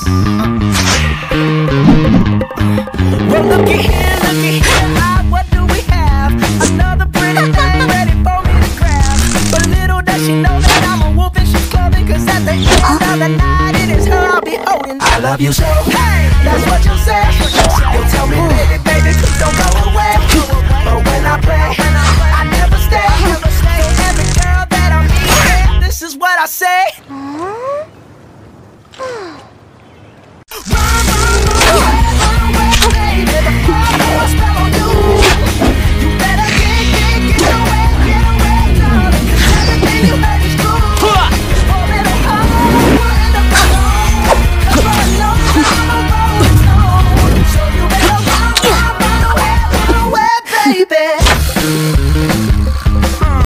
Well, looky here, what do we have? Another pretty thing ready for me to grab. But little does she know that I'm a wolf in sheep's clothing, 'cause at the end of the night, it is her I'll be holding. I love you,